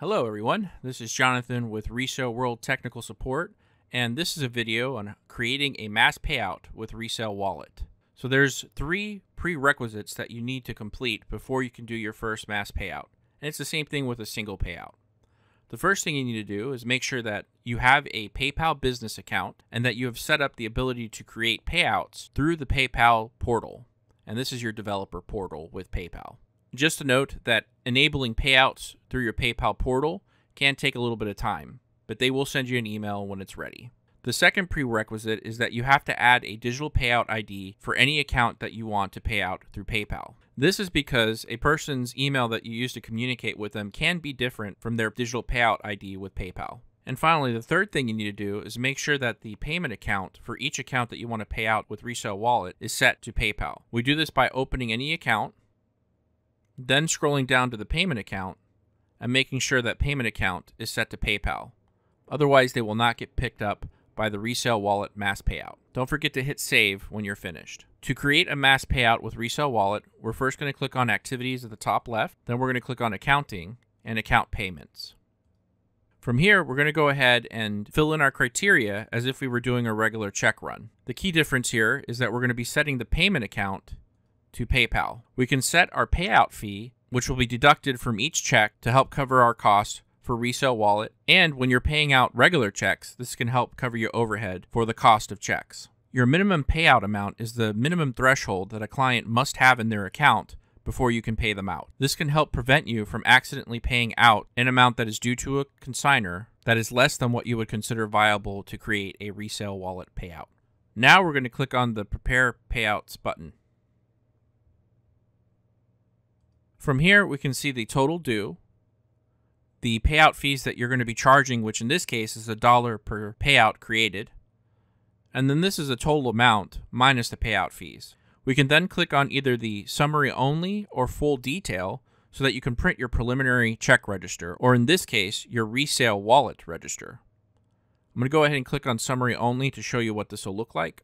Hello everyone, this is Jonathan with Resaleworld Technical Support, and this is a video on creating a mass payout with Resale Wallet. So there's three prerequisites that you need to complete before you can do your first mass payout. And it's the same thing with a single payout. The first thing you need to do is make sure that you have a PayPal business account and that you have set up the ability to create payouts through the PayPal portal. And this is your developer portal with PayPal. Just a note that enabling payouts through your PayPal portal can take a little bit of time, but they will send you an email when it's ready. The second prerequisite is that you have to add a digital payout ID for any account that you want to pay out through PayPal. This is because a person's email that you use to communicate with them can be different from their digital payout ID with PayPal. And finally, the third thing you need to do is make sure that the payment account for each account that you want to pay out with Resale Wallet is set to PayPal. We do this by opening any account, then scrolling down to the payment account and making sure that payment account is set to PayPal. Otherwise, they will not get picked up by the Resale Wallet mass payout. Don't forget to hit save when you're finished. To create a mass payout with Resale Wallet, we're first going to click on activities at the top left, then we're going to click on accounting and account payments. From here, we're going to go ahead and fill in our criteria as if we were doing a regular check run. The key difference here is that we're going to be setting the payment account to PayPal. We can set our payout fee, which will be deducted from each check to help cover our costs for Resale Wallet. And when you're paying out regular checks, this can help cover your overhead for the cost of checks. Your minimum payout amount is the minimum threshold that a client must have in their account before you can pay them out. This can help prevent you from accidentally paying out an amount that is due to a consignor that is less than what you would consider viable to create a Resale Wallet payout. Now we're going to click on the Prepare Payouts button. From here, we can see the total due, the payout fees that you're going to be charging, which in this case is $1 per payout created. And then this is a total amount minus the payout fees. We can then click on either the summary only or full detail so that you can print your preliminary check register, or in this case, your Resale Wallet register. I'm going to go ahead and click on summary only to show you what this will look like.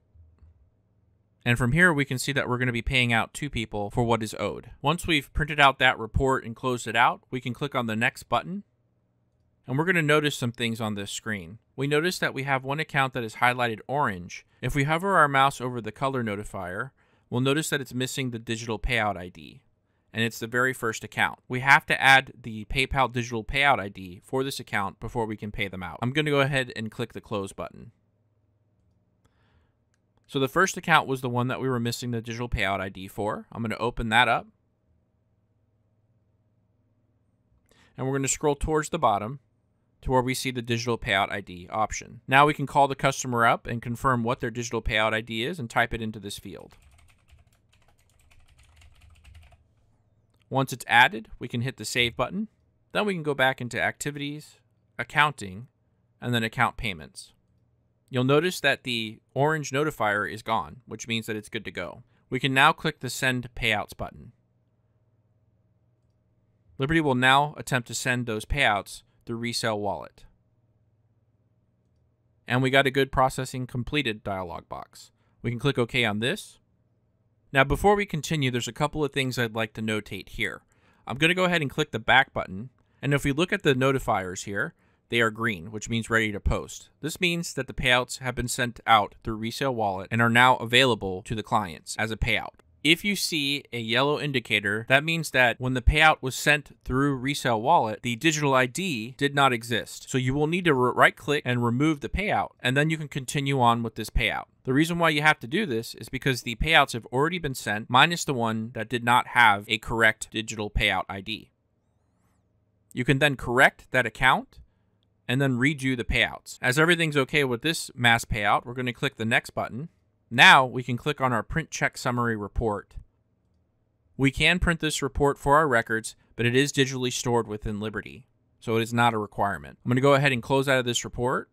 And from here, we can see that we're going to be paying out two people for what is owed. Once we've printed out that report and closed it out, we can click on the next button. And we're going to notice some things on this screen. We notice that we have one account that is highlighted orange. If we hover our mouse over the color notifier, we'll notice that it's missing the digital payout ID. And it's the very first account. We have to add the PayPal digital payout ID for this account before we can pay them out. I'm going to go ahead and click the close button. So the first account was the one that we were missing the digital payout ID for. I'm going to open that up. And we're going to scroll towards the bottom to where we see the digital payout ID option. Now we can call the customer up and confirm what their digital payout ID is and type it into this field. Once it's added, we can hit the save button. Then we can go back into activities, accounting, and then account payments. You'll notice that the orange notifier is gone, which means that it's good to go. We can now click the Send Payouts button. Liberty will now attempt to send those payouts through Resale Wallet. And we got a good processing completed dialog box. We can click OK on this. Now before we continue, there's a couple of things I'd like to notate here. I'm going to go ahead and click the back button. And if we look at the notifiers here, they are green, which means ready to post. This means that the payouts have been sent out through Resale Wallet and are now available to the clients as a payout. If you see a yellow indicator, that means that when the payout was sent through Resale Wallet, the digital ID did not exist. So you will need to right-click and remove the payout, and then you can continue on with this payout. The reason why you have to do this is because the payouts have already been sent, minus the one that did not have a correct digital payout ID. You can then correct that account and then redo the payouts. As everything's okay with this mass payout, we're going to click the next button. Now we can click on our print check summary report. We can print this report for our records, but it is digitally stored within Liberty, so it is not a requirement. I'm going to go ahead and close out of this report.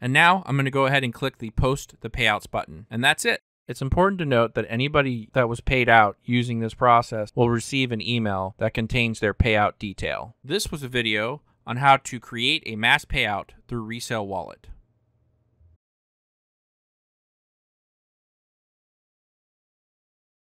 And now I'm going to go ahead and click the Post the Payouts button. And that's it. It's important to note that anybody that was paid out using this process will receive an email that contains their payout detail. This was a video on how to create a mass payout through Resale Wallet.